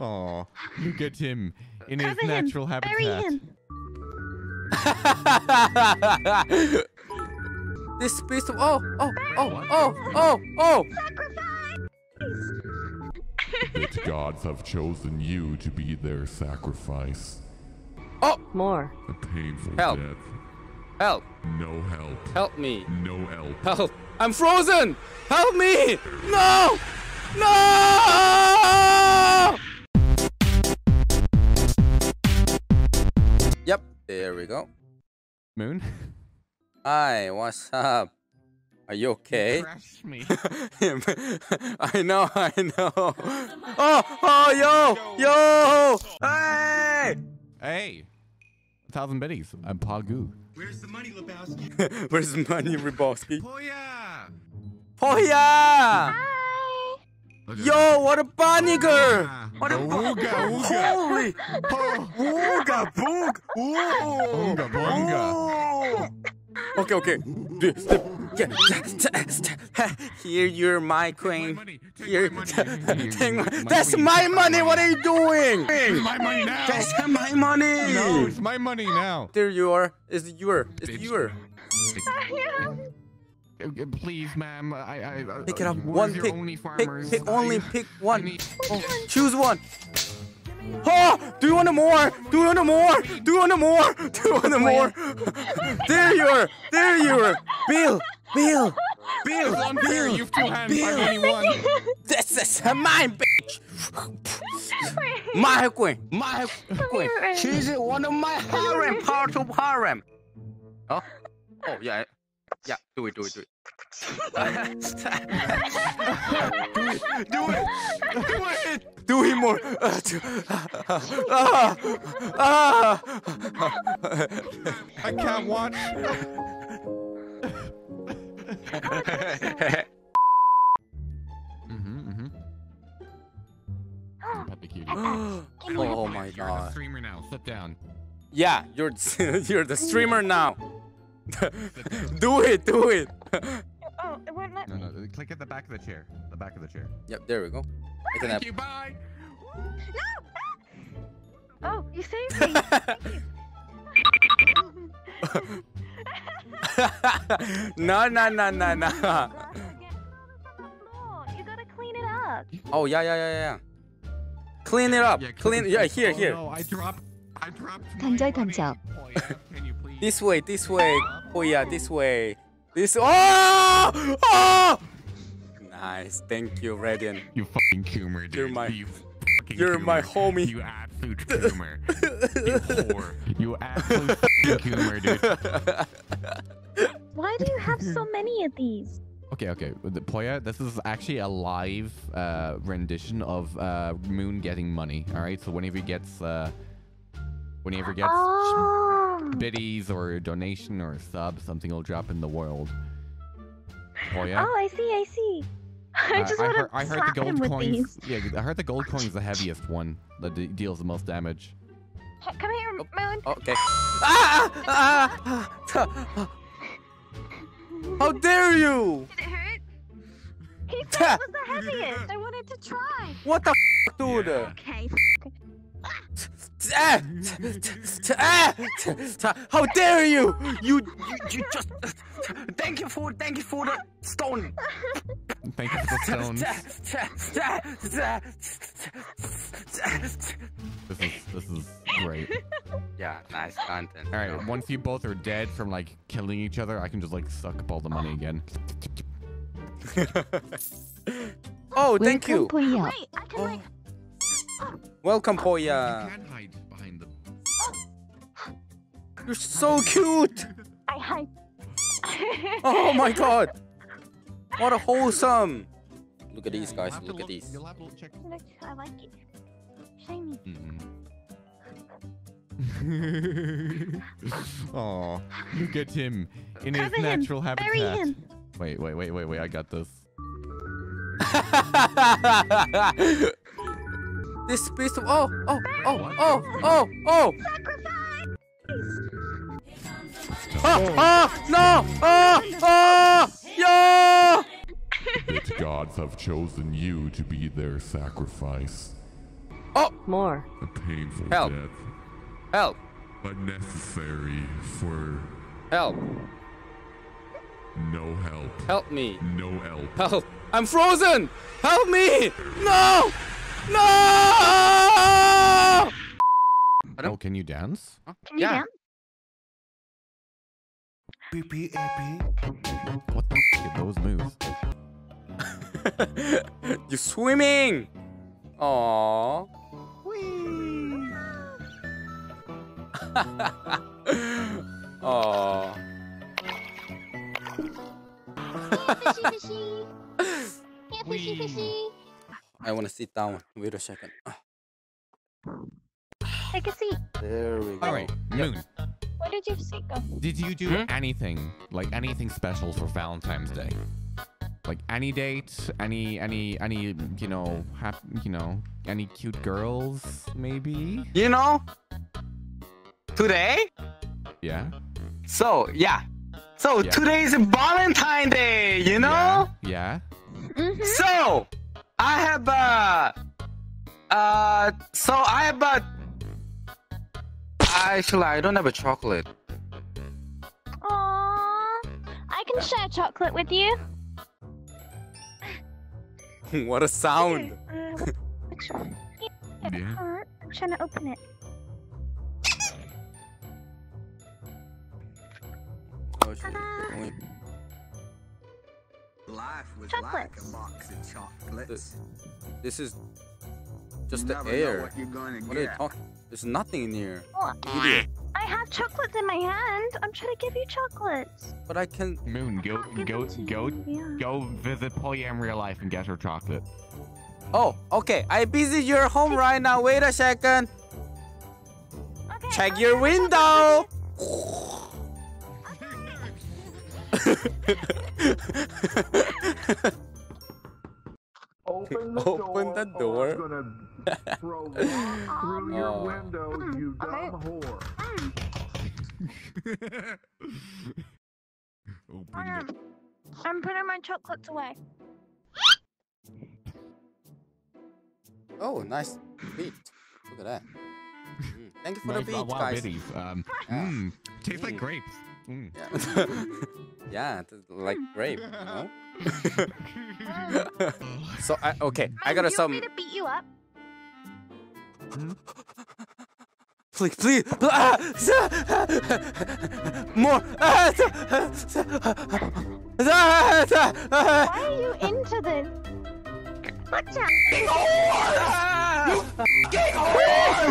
Oh, look at him in his natural habitat. This piece of oh! Sacrifice! The gods have chosen you to be their sacrifice. Oh, more. A painful help. Death. Help! No help. Help me. No help. Help! I'm frozen! Help me! No! No! Yep, there we go. Moon? Hi, what's up? Are you okay? You crashed me. I know, I know. Oh, oh, yo, yo! Hey! Hey! 1,000 biddies. I'm Pagu. Where's the money, Lebowski? Where's the money, Lebowski? Poya! Poya! Hi! Yo, what a bunny girl! What a booga! Holy! Booga! Boog! Booga! Booga! Okay, okay. Here, you're my queen. Here, that's my money. What are you doing? It's my money now. That's my money. No, it's my money now. There you are. It's your. It's your. Please, ma'am. I pick it up. One pick. Pick only. Pick one. Oh, choose one. Oh, do you want more? Do you want more? Do you want more? Do you want more? There you are. There you are. Bill. Bill. Bill. Bill. You've two hands. I'm only one. This is mine, bitch. My queen. My queen. She's one of my harem. Part of harem. Oh. Oh yeah. Yeah. Do it. Do it. Do it. Do it. Do him more. I can't watch. Oh my god. You're the streamer now. Sit down. Yeah, you're the streamer now. Do it. Do it. Oh, it won't let me. No, no, click at the back of the chair. The back of the chair. Yep, there we go. Thank you, bye! No! Oh, you saved me! No. You gotta clean it up. Oh, yeah. Clean it up. Clean it. Yeah, here. Oh, no, I dropped my This way. Oh, yeah, this way. Oh! Nice, thank you, Radiant. You fucking coomer, dude. You're my homie. You absolute coomer. You whore. You absolute coomer, dude. Why do you have so many of these? Okay. Poya, this is actually a live rendition of Moon getting money. All right, so whenever he gets biddies or a donation or a sub, something will drop in the world. Poya. Oh, I see. I heard the gold coins. These. Yeah, I heard the gold coin's the heaviest one that deals the most damage. Come here, Moon. Okay. How dare you? Did it hurt? He said it was the heaviest. I wanted to try. What the f, dude? Yeah. Okay. How dare you? You just thank you for the stone. Thank you for the stone. This is great. Yeah, nice content. All right, once you both are dead from like killing each other, I can just like suck up all the money again. Oh, thank you. Wait, I can like. Welcome, Poya. You can't hide behind them. You're so cute. I hide. Oh my god! What a wholesome! Look at these guys. Look at these. Look, I like it. Shiny. Oh, look at him in his natural habitat. Bury him. Wait! I got this. This piece of oh! Sacrifice! Oh no! Oh! Yo! that gods have chosen you to be their sacrifice. Oh! More. A painful help. Death. Help. But necessary for... Help. No help. Help me. No help. Help. I'm frozen! Help me! No! No! Oh, can you dance? Can you dance? BPAP. What the f*** are those moves? You're swimming! Aww. Whee! Aww. I want to sit down. Wait a second. Take a seat. There we go. All right, Moon. What did you think of? Did you do anything, like anything special for Valentine's Day? Like any date, any, you know, any cute girls, maybe? You know, today? Yeah. So, yeah. So, yeah. Today is Valentine's Day, you know? Yeah. So, I have a... Actually, I don't have a chocolate. Aww. I can share chocolate with you. What a sound. Which one? Yeah. I'm trying to open it. Life was like a box of chocolates. This is just the air. What are you talking? There's nothing in here. Oh, I have chocolates in my hand. I'm trying to give you chocolates. But I can. Moon, go visit Polyam in real life and get her chocolate. Oh, okay. I visit your home right now. Wait a second. Okay, check your window. Open the door. I'm gonna throw one through your window, you dumb whore. I'm putting my chocolates away. Oh, nice beat. Look at that. Thank you for the beat, guys. Tastes like grapes. Yeah. Yeah, like grape, you know? So okay, I gotta you want me to beat you up? Please, more. Why are you into this? Watch out! You f***ing whore!